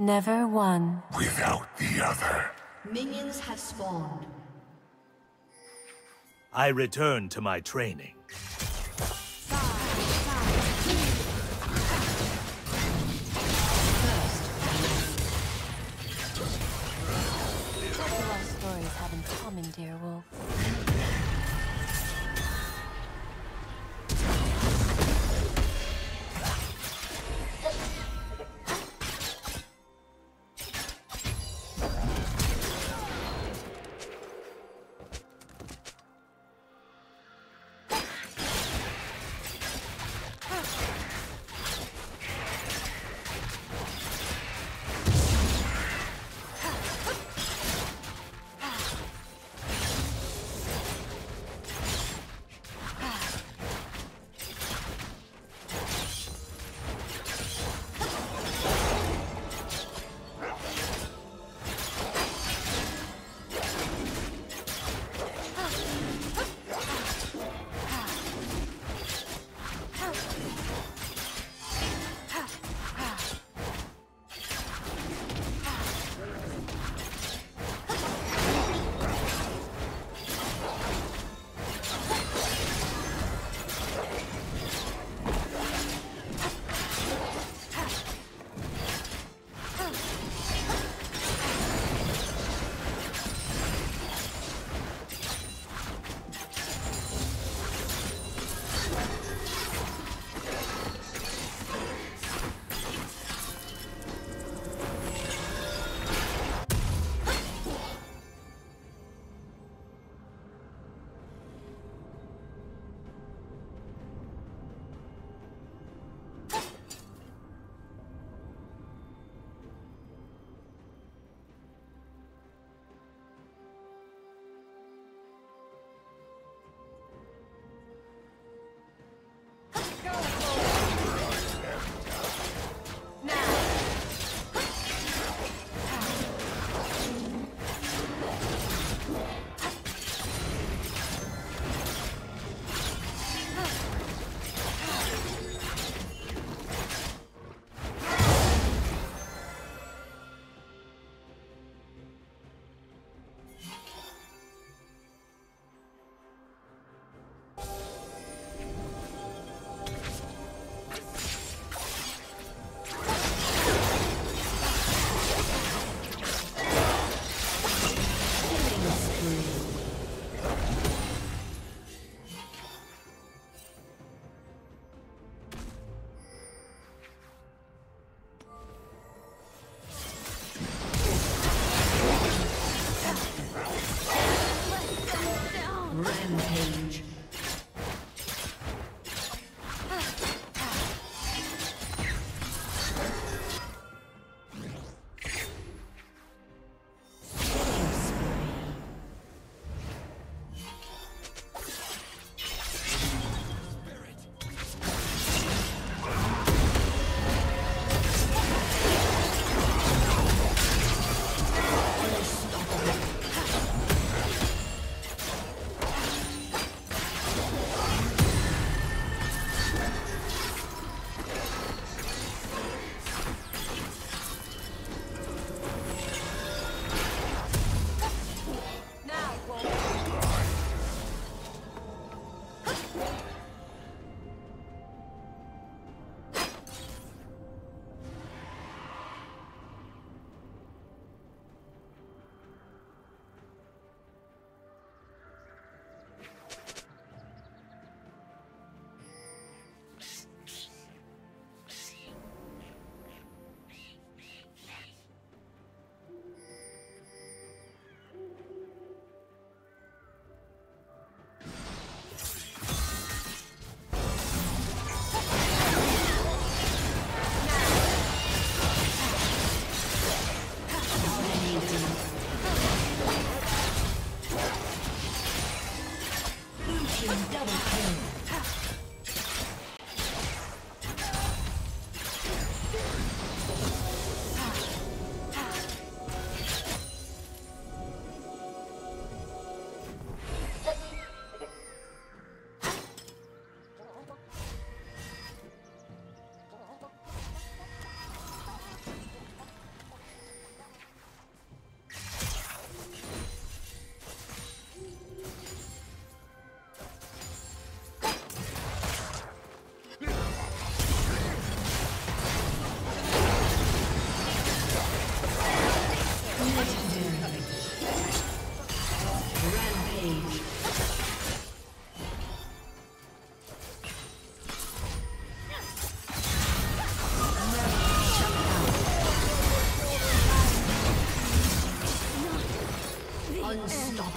Never one without the other. Minions have spawned. I return to my training. Dear Wolf.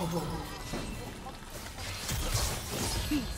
Unstoppable. Peace.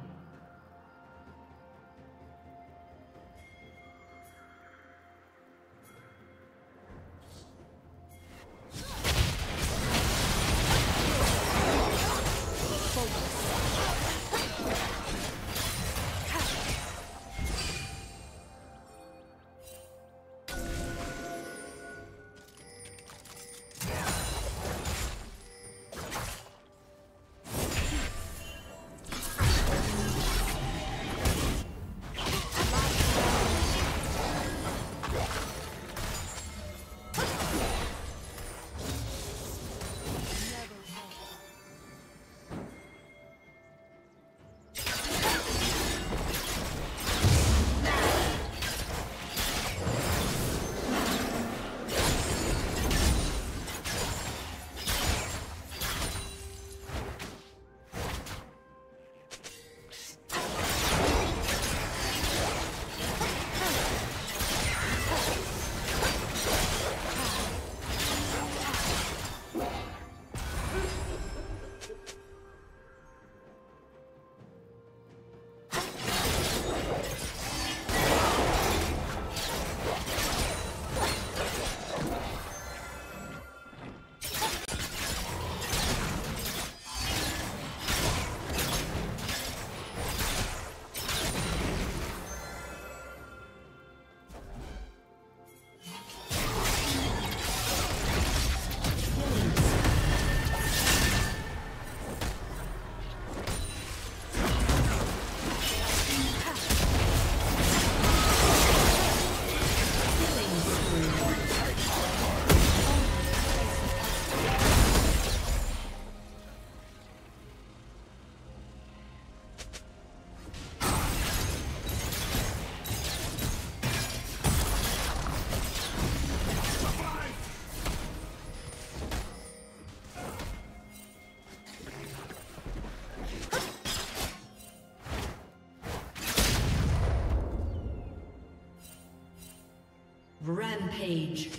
Rampage.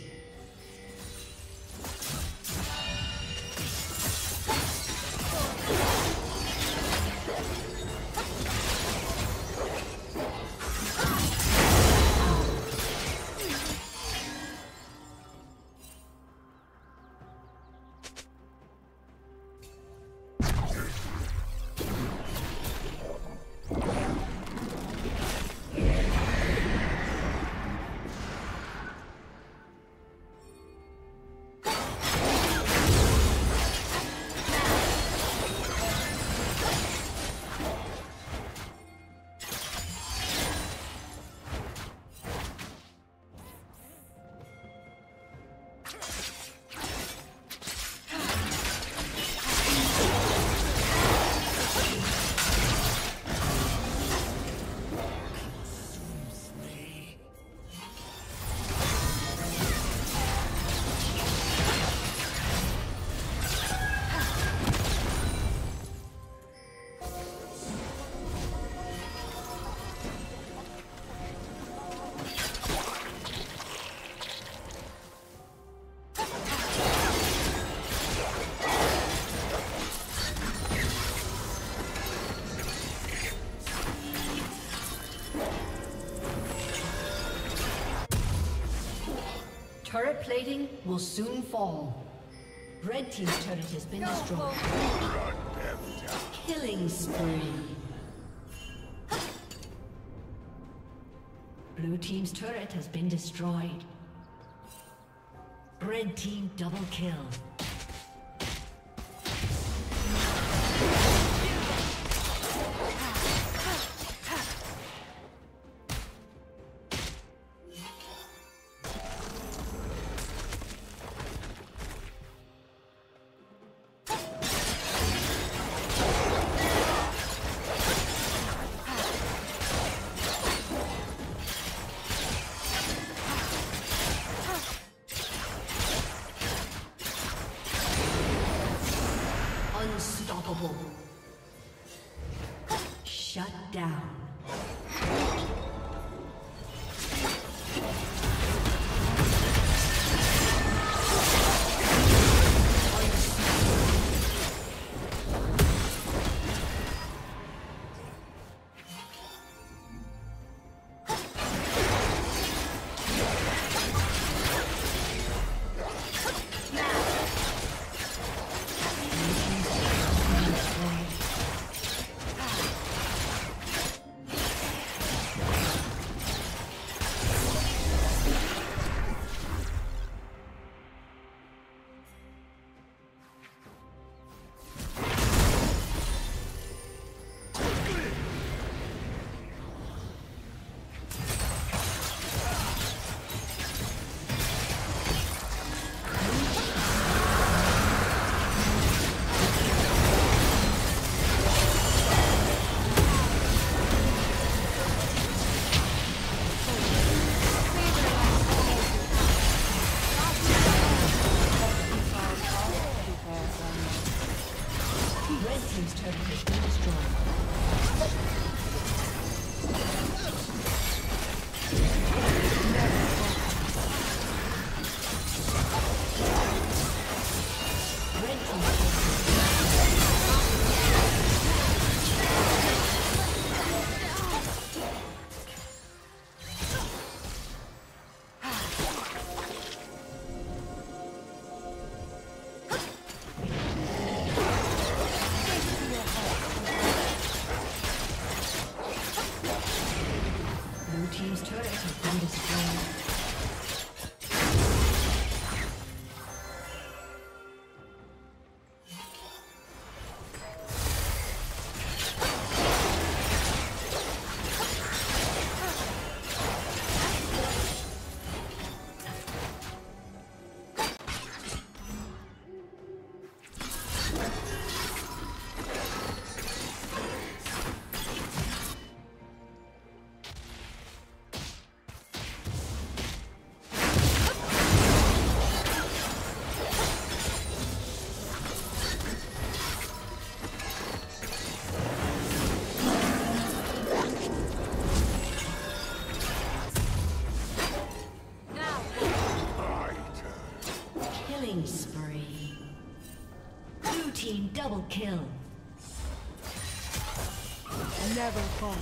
Turret plating will soon fall. Red team's turret has been destroyed. Killing spree. Blue team's turret has been destroyed. Red team double kill. Shut down. Killing spree. Blue team double kill. Never fall.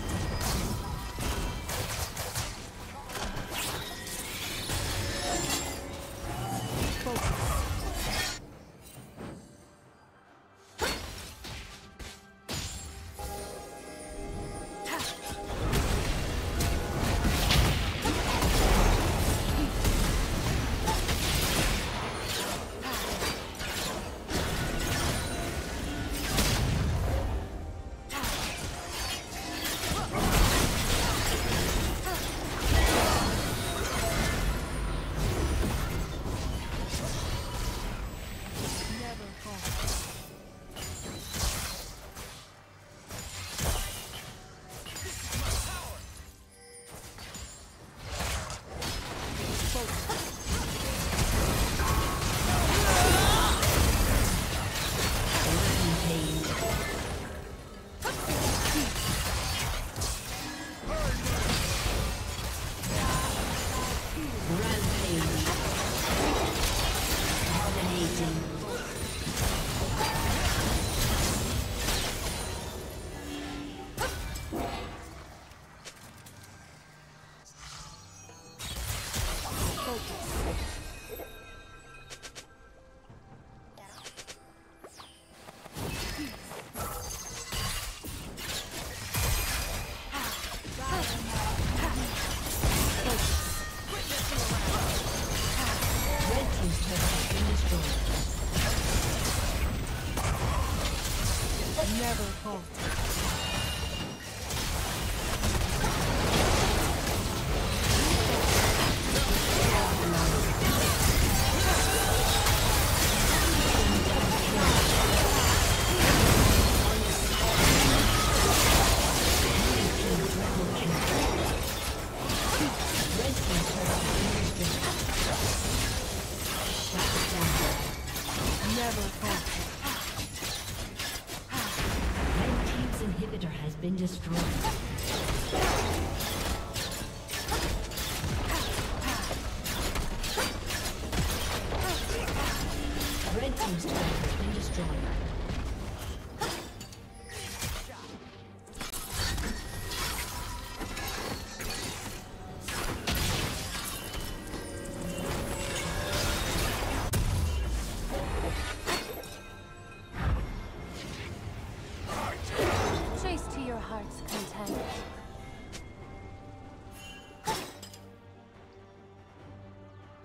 Never halt.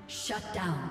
Shut down.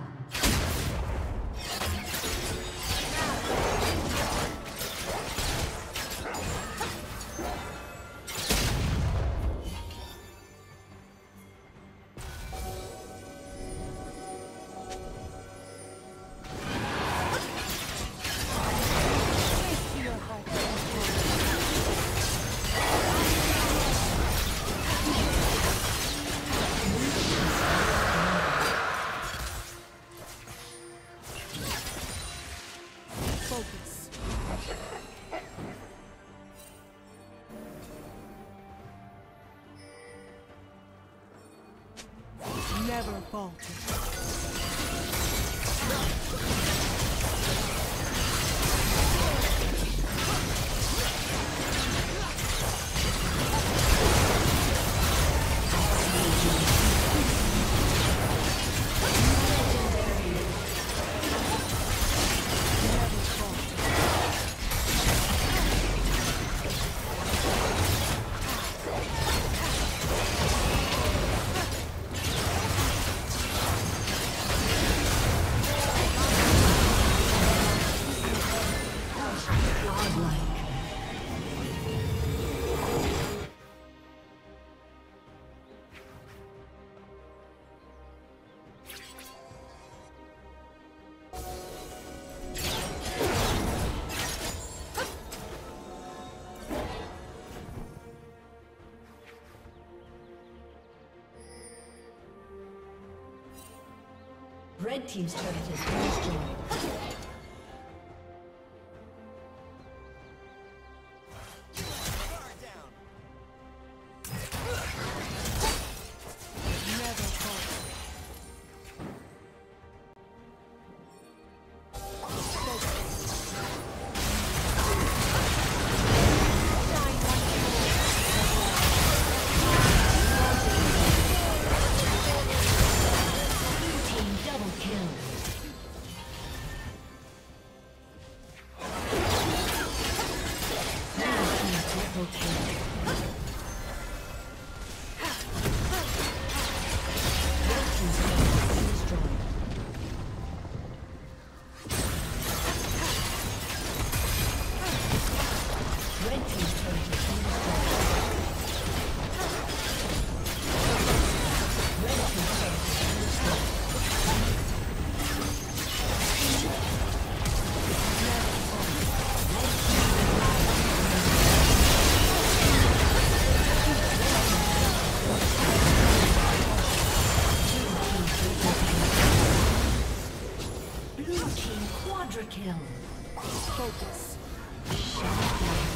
Never falter. Red team's turret has been destroyed. Never fall. Quadra kill. Focus. Shut down.